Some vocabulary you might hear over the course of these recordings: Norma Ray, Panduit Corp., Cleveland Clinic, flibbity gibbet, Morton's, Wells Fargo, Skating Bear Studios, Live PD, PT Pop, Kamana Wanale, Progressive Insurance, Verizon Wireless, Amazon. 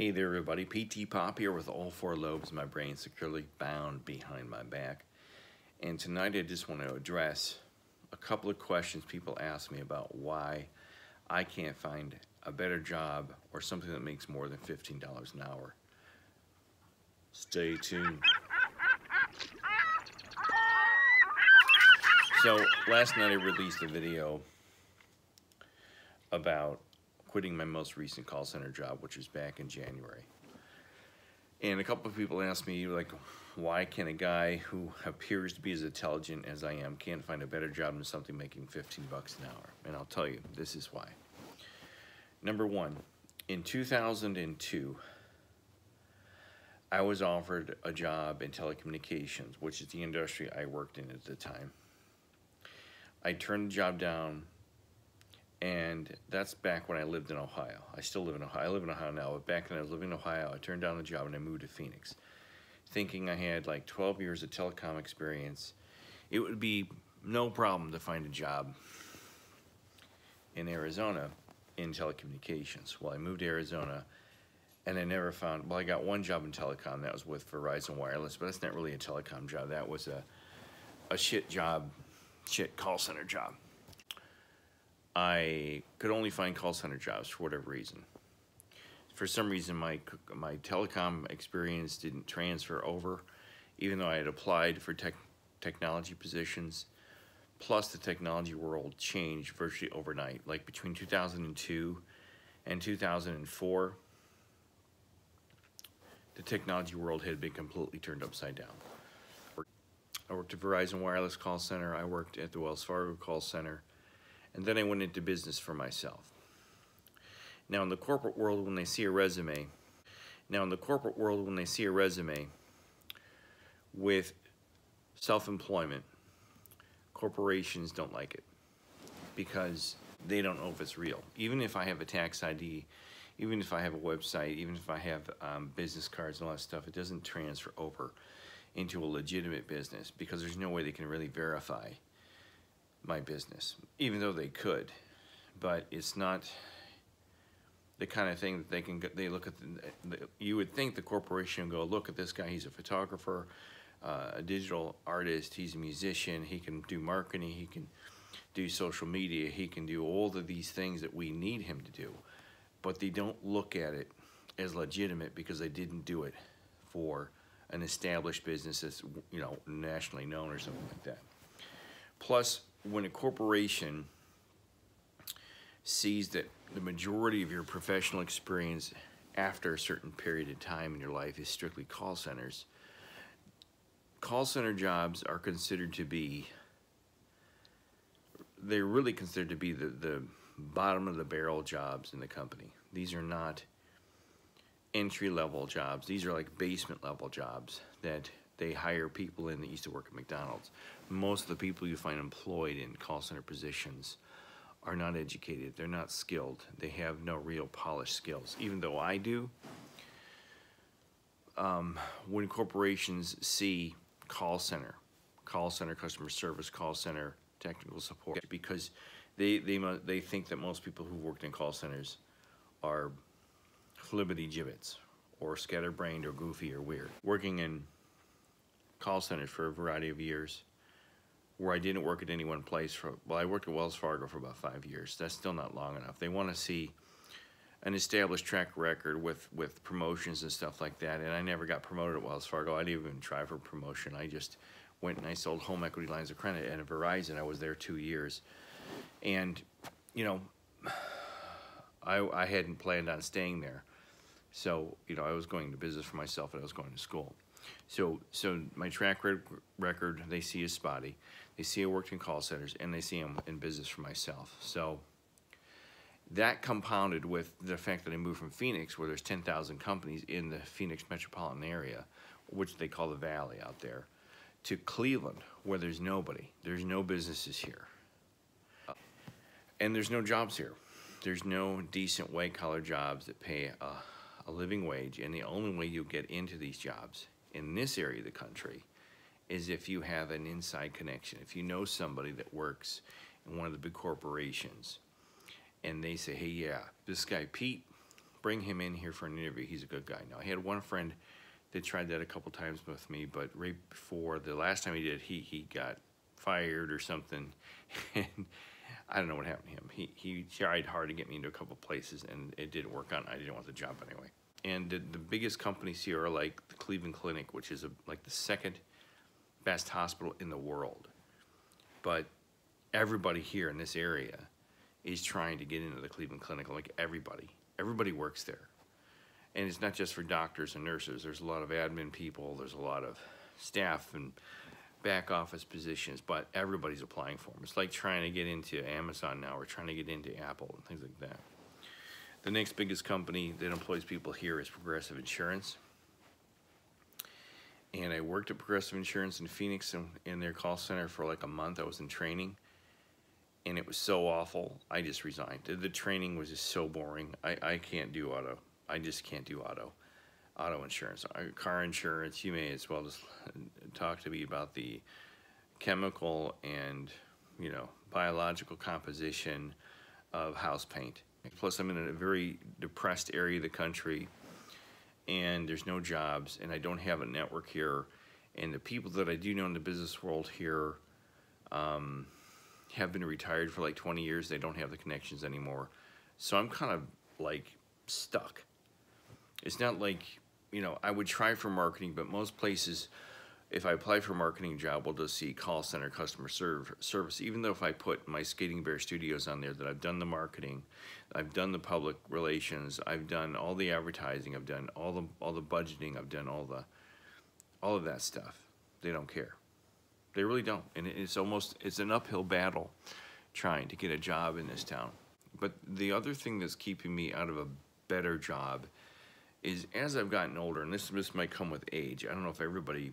Hey there everybody, PT Pop here with all four lobes of my brain securely bound behind my back. And tonight I just want to address a couple of questions people ask me about why I can't find a better job or something that makes more than $15 an hour. Stay tuned. So last night I released a video about quitting my most recent call center job, which was back in January. And a couple of people asked me, like, why can a guy who appears to be as intelligent as I am can't find a better job than something making 15 bucks an hour? And I'll tell you, this is why. Number one, in 2002, I was offered a job in telecommunications, which is the industry I worked in at the time. I turned the job down. And that's back when I lived in Ohio. I still live in Ohio. I live in Ohio now, but back when I was living in Ohio, I turned down the job and I moved to Phoenix, thinking I had like 12 years of telecom experience. It would be no problem to find a job in Arizona in telecommunications. Well, I moved to Arizona and I never found, well, I got one job in telecom. That was with Verizon Wireless, but that's not really a telecom job. That was a shit job, shit call center job. I could only find call center jobs for whatever reason. For some reason, my telecom experience didn't transfer over, even though I had applied for technology positions. Plus, the technology world changed virtually overnight. Like between 2002 and 2004, the technology world had been completely turned upside down. I worked at Verizon Wireless call center. I worked at the Wells Fargo call center. And then I went into business for myself. Now in the corporate world, when they see a resume, with self-employment, corporations don't like it because they don't know if it's real. Even if I have a tax ID, even if I have a website, even if I have business cards and all that stuff, it doesn't transfer over into a legitimate business because there's no way they can really verify my business, even though they could, but it's not the kind of thing that they can, they look at, you would think the corporation would go, look at this guy, he's a photographer, a digital artist, he's a musician, he can do marketing, he can do social media, he can do all of these things that we need him to do, but they don't look at it as legitimate because they didn't do it for an established business that's, you know, nationally known or something like that. Plus, when a corporation sees that the majority of your professional experience after a certain period of time in your life is strictly call centers, call center jobs are considered to be, they're really considered to be the bottom of the barrel jobs in the company. These are not entry level jobs. These are like basement level jobs that they hire people in that used to work at McDonald's. Most of the people you find employed in call center positions are not educated. They're not skilled. They have no real polished skills, even though I do. When corporations see call center customer service, call center technical support, because they think that most people who worked in call centers are flibbity gibbets or scatterbrained or goofy or weird. Working in call centers for a variety of years where I didn't work at any one place for, well, I worked at Wells Fargo for about 5 years. That's still not long enough. They want to see an established track record with promotions and stuff like that. And I never got promoted at Wells Fargo. I didn't even try for promotion. I just went and I sold home equity lines of credit at Verizon. I was there 2 years. And, you know, I hadn't planned on staying there. So, you know, I was going to business for myself and I was going to school. So my track record, they see is spotty. They see I worked in call centers, and they see I'm in business for myself. So that compounded with the fact that I moved from Phoenix, where there's 10,000 companies in the Phoenix metropolitan area, which they call the Valley out there, to Cleveland, where there's nobody. There's no businesses here. And there's no jobs here. There's no decent white-collar jobs that pay a living wage, and the only way you get into these jobs in this area of the country is if you have an inside connection. If you know somebody that works in one of the big corporations and they say, hey, yeah, this guy Pete bring him in here for an interview. He's a good guy. Now, I had one friend that tried that a couple times with me, but right before the last time he did, he got fired or something, and I don't know what happened to him. He tried hard to get me into a couple places, and it didn't work out. I didn't want the job anyway. And the biggest companies here are like the Cleveland Clinic, which is like the second best hospital in the world. But everybody here in this area is trying to get into the Cleveland Clinic, like everybody. Everybody works there. And it's not just for doctors and nurses. There's a lot of admin people. There's a lot of staff and back office positions, but everybody's applying for them. It's like trying to get into Amazon now, or trying to get into Apple and things like that. The next biggest company that employs people here is Progressive Insurance. And I worked at Progressive Insurance in Phoenix in their call center for like a month. I was in training, and it was so awful, I just resigned. The training was just so boring. I can't do auto. I just can't do auto insurance. Car insurance, you may as well just talk to me about the chemical and, you know, biological composition of house paint. Plus, I'm in a very depressed area of the country, and there's no jobs, and I don't have a network here. And the people that I do know in the business world here have been retired for like 20 years. They don't have the connections anymore. So I'm kind of like stuck. It's not like, you know, I would try for marketing, but most places, if I apply for a marketing job, we'll just see call center, customer service, even though if I put my Skating Bear Studios on there, that I've done the marketing, I've done the public relations, I've done all the advertising, I've done all the budgeting, I've done all of that stuff. They don't care. They really don't. And it's an uphill battle trying to get a job in this town. But the other thing that's keeping me out of a better job is, as I've gotten older, and this might come with age, I don't know if everybody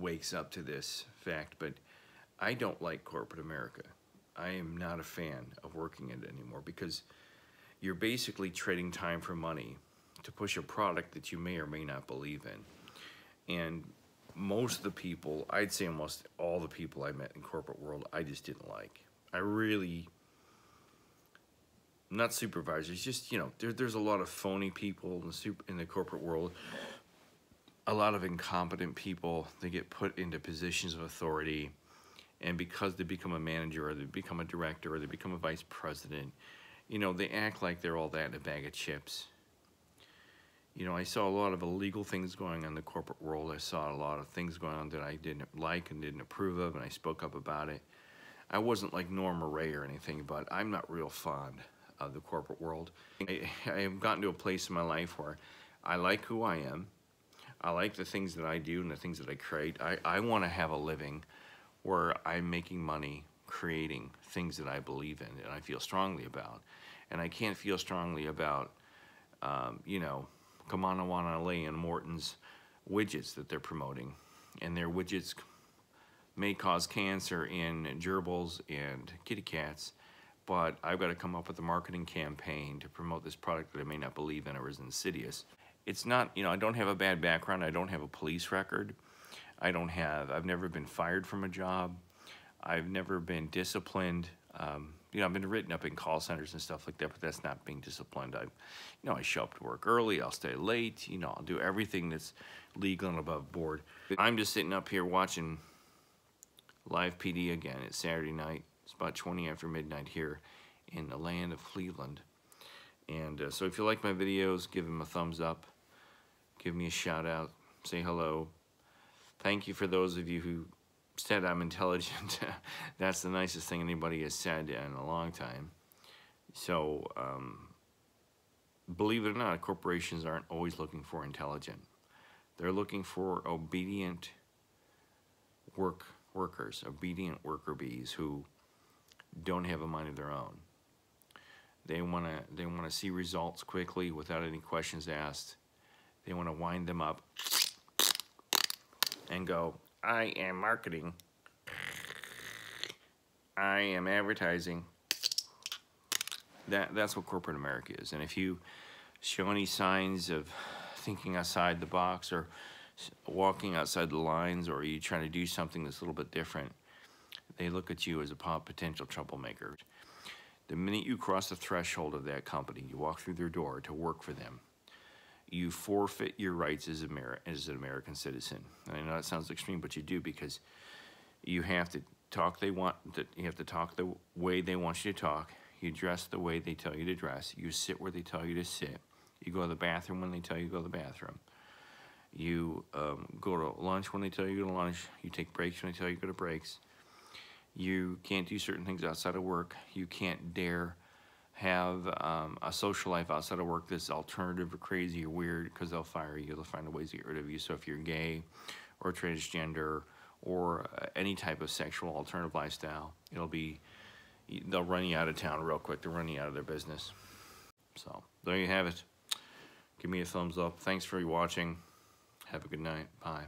wakes up to this fact, but I don't like corporate America. I am not a fan of working in it anymore, because you're basically trading time for money to push a product that you may or may not believe in. And most of the people, I'd say almost all the people I met in corporate world, I just didn't like. I really, not supervisors, just, you know, there's a lot of phony people in the corporate world. A lot of incompetent people, they get put into positions of authority, and because they become a manager, or they become a director, or they become a vice president, you know, they act like they're all that in a bag of chips. You know, I saw a lot of illegal things going on in the corporate world. I saw a lot of things going on that I didn't like and didn't approve of, and I spoke up about it. I wasn't like Norma Ray or anything, but I'm not real fond of the corporate world. I have gotten to a place in my life where I like who I am. I like the things that I do and the things that I create. I want to have a living where I'm making money creating things that I believe in and I feel strongly about. And I can't feel strongly about, you know, Kamana Wanale and Morton's widgets that they're promoting. And their widgets may cause cancer in gerbils and kitty cats, but I've got to come up with a marketing campaign to promote this product that I may not believe in or is insidious. It's not, you know, I don't have a bad background. I don't have a police record. I've never been fired from a job. I've never been disciplined. You know, I've been written up in call centers and stuff like that, but that's not being disciplined. I show up to work early. I'll stay late. You know, I'll do everything that's legal and above board. I'm just sitting up here watching Live PD again. It's Saturday night. It's about 20 after midnight here in the land of Cleveland. And so if you like my videos, give them a thumbs up. Give me a shout out, say hello. Thank you for those of you who said I'm intelligent. That's the nicest thing anybody has said in a long time. So believe it or not, corporations aren't always looking for intelligent. They're looking for obedient workers, obedient worker bees who don't have a mind of their own. They wanna see results quickly without any questions asked. They wanna wind them up and go, I am marketing, I am advertising. That's what corporate America is. And if you show any signs of thinking outside the box or walking outside the lines, or you trying to do something that's a little bit different, they look at you as a potential troublemaker. The minute you cross the threshold of that company, you walk through their door to work for them, you forfeit your rights as an American citizen. And I know that sounds extreme, but you do, because you have to talk. You have to talk the way they want you to talk. You dress the way they tell you to dress. You sit where they tell you to sit. You go to the bathroom when they tell you to go to the bathroom. You go to lunch when they tell you to go to lunch. You take breaks when they tell you to go to breaks. You can't do certain things outside of work. You can't dare have a social life outside of work that's alternative or crazy or weird, because they'll fire you. They'll find ways to get rid of you. So if you're gay or transgender or any type of sexual alternative lifestyle, they'll run you out of town real quick. They'll run you out of their business. So there you have it. Give me a thumbs up. Thanks for watching. Have a good night. Bye.